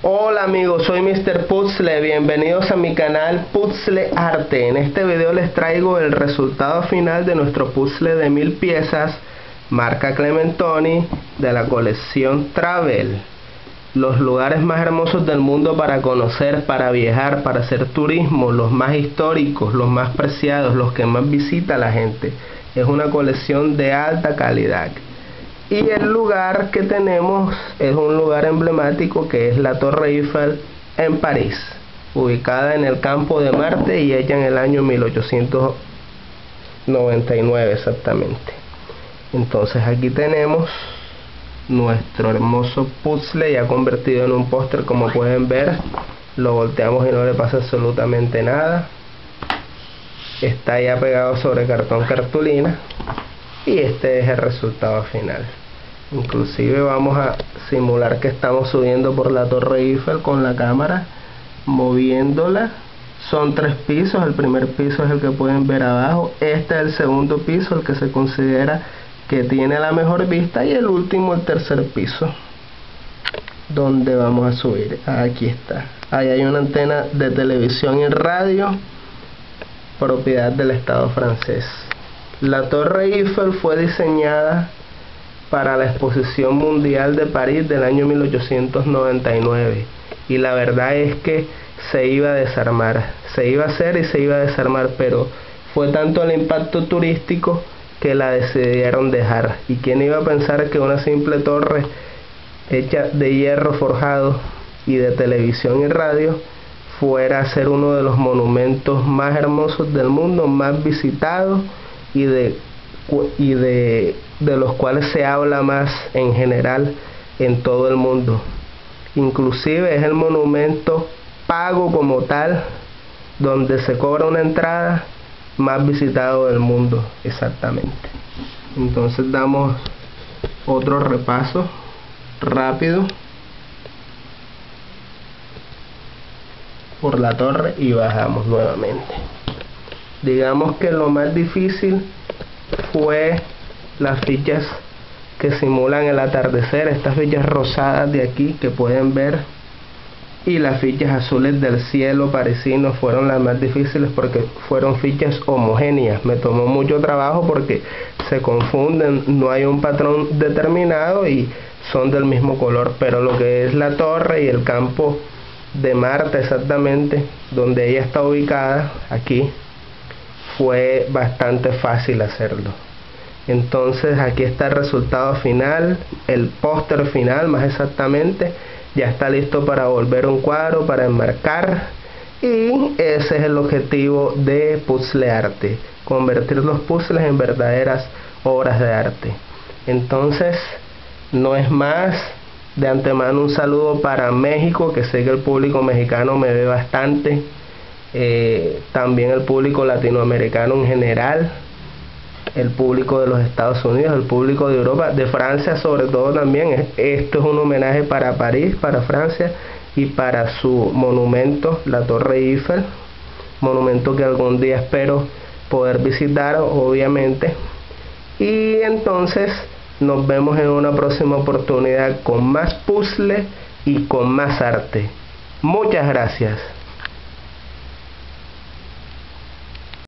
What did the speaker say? Hola amigos, soy Mr. Puzzle, bienvenidos a mi canal Puzzle Arte. En este video les traigo el resultado final de nuestro puzzle de 1000 piezas marca Clementoni de la colección Travel. Los lugares más hermosos del mundo para conocer, para viajar, para hacer turismo, los más históricos, los más preciados, los que más visita la gente. Es una colección de alta calidad. Y el lugar que tenemos es un lugar emblemático que es la Torre Eiffel en París, ubicada en el Campo de Marte y hecha en el año 1899 exactamente. Entonces aquí tenemos nuestro hermoso puzzle ya convertido en un póster, como pueden ver. Lo volteamos y no le pasa absolutamente nada. Está ya pegado sobre cartón cartulina. Y este es el resultado final. Inclusive vamos a simular que estamos subiendo por la Torre Eiffel con la cámara, moviéndola. Son 3 pisos, el primer piso es el que pueden ver abajo, este es el segundo piso, el que se considera que tiene la mejor vista, y el último, el tercer piso, donde vamos a subir. Aquí está, ahí hay una antena de televisión y radio, propiedad del Estado francés. La Torre Eiffel fue diseñada para la Exposición Mundial de París del año 1899, y la verdad es que se iba a desarmar, se iba a hacer y se iba a desarmar, pero fue tanto el impacto turístico que la decidieron dejar. ¿Y quién iba a pensar que una simple torre hecha de hierro forjado y de televisión y radio fuera a ser uno de los monumentos más hermosos del mundo, más visitados, y de los cuales se habla más en general en todo el mundo? Inclusive es el monumento pago como tal, donde se cobra una entrada, más visitado del mundo exactamente. Entonces damos otro repaso rápido por la torre y bajamos nuevamente. Digamos que lo más difícil fue las fichas que simulan el atardecer, estas fichas rosadas de aquí que pueden ver, y las fichas azules del cielo parisino fueron las más difíciles porque fueron fichas homogéneas. Me tomó mucho trabajo porque se confunden, no hay un patrón determinado y son del mismo color, pero lo que es la torre y el Campo de Marte exactamente, donde ella está ubicada, aquí fue bastante fácil hacerlo. Entonces aquí está el resultado final, el póster final más exactamente. Ya está listo para volver un cuadro, para enmarcar, y ese es el objetivo de Puzzle Arte, convertir los puzzles en verdaderas obras de arte. Entonces no es más. De antemano un saludo para México, que sé que el público mexicano me ve bastante. También el público latinoamericano en general, el público de los Estados Unidos, el público de Europa, de Francia sobre todo también. Esto es un homenaje para París, para Francia y para su monumento, la Torre Eiffel, monumento que algún día espero poder visitar, obviamente. Y entonces nos vemos en una próxima oportunidad con más puzzles y con más arte. Muchas gracias.